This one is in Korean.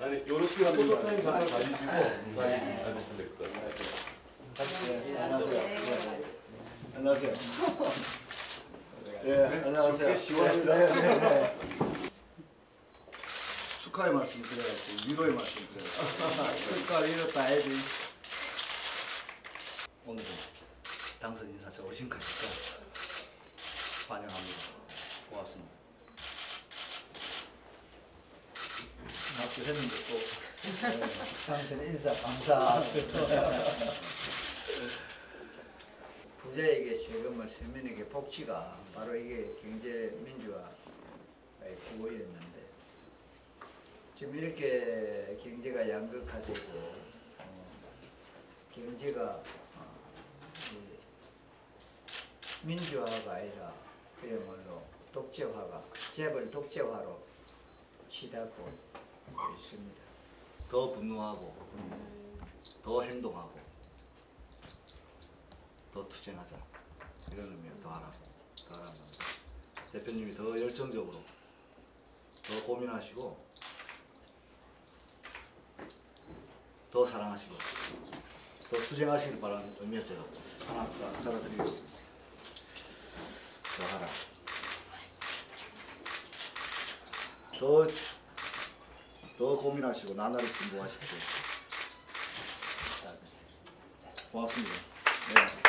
아니 요렇게 하는 거 포토타임 잠깐 가지시고 자리 앉으시면 될 것 같아요. 안녕하세요. 네, 안녕하세요. 시원합니다. 축하의 말씀 드려야지, 위로의 말씀 드려야지. 축하 위로 다 해야지. 오늘은 당선 인사서 오신 거니까 환영합니다. 고맙습니다. 낙수 했는데 또 당선 인사 감사. 부자에게 세금을, 서민에게 복지가 바로 이게 경제민주화의 구호였는데 지금 이렇게 경제가 양극화되고 경제가 민주화가 아니라 그야말로 독재화가, 재벌 독재화로 치닫고 있습니다. 더 분노하고 더 행동하고 더 투쟁하자 이런 의미로 더 하라고 대표님이 더 열정적으로 더 고민하시고 더 사랑하시고 더 투쟁하시길 바라는 의미에서 하나 따라드리겠습니다. 더 하라. 더 고민하시고 나날이 진보하십시오. 고맙습니다. 네.